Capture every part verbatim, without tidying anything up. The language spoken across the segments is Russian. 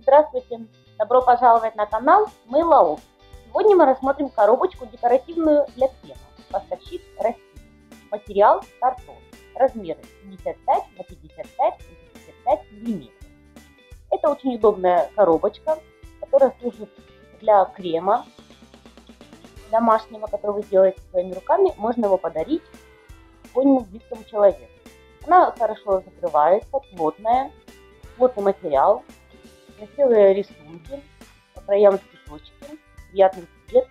Здравствуйте! Добро пожаловать на канал «Мы Лаоп». Сегодня мы рассмотрим коробочку декоративную для крема «Поставщик России». Материал картон. Размеры пятьдесят пять на пятьдесят пять на пятьдесят пять миллиметров. Это очень удобная коробочка, которая служит для крема домашнего, который вы делаете своими руками. Можно его подарить больно близкому человеку. Она хорошо закрывается, плотная, плотный материал. Красивые рисунки, по краям цветочки, приятный цвет.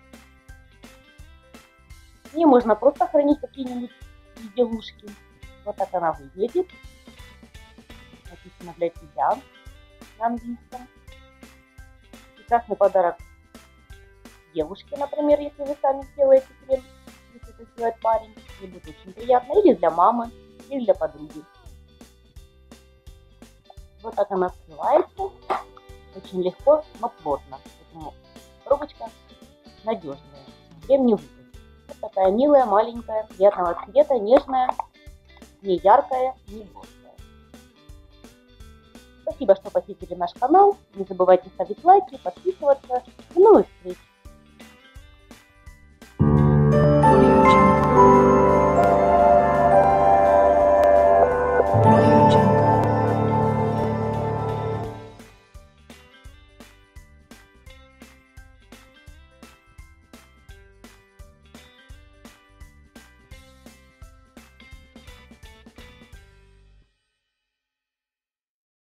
И можно просто хранить какие-нибудь безделушки. Вот так она выглядит. Написано «для тебя» на английском. Прекрасный подарок девушке, например, если вы сами сделаете крем, если это сделает парень, ей будет очень приятно. Или для мамы, или для подруги. Вот так она открывается. Очень легко, но плотно. Поэтому коробочка надежная. Крем не выглядит. Вот такая милая, маленькая, приятного цвета, нежная, не яркая, не жесткая. Спасибо, что посетили наш канал. Не забывайте ставить лайки, подписываться. До новых встреч!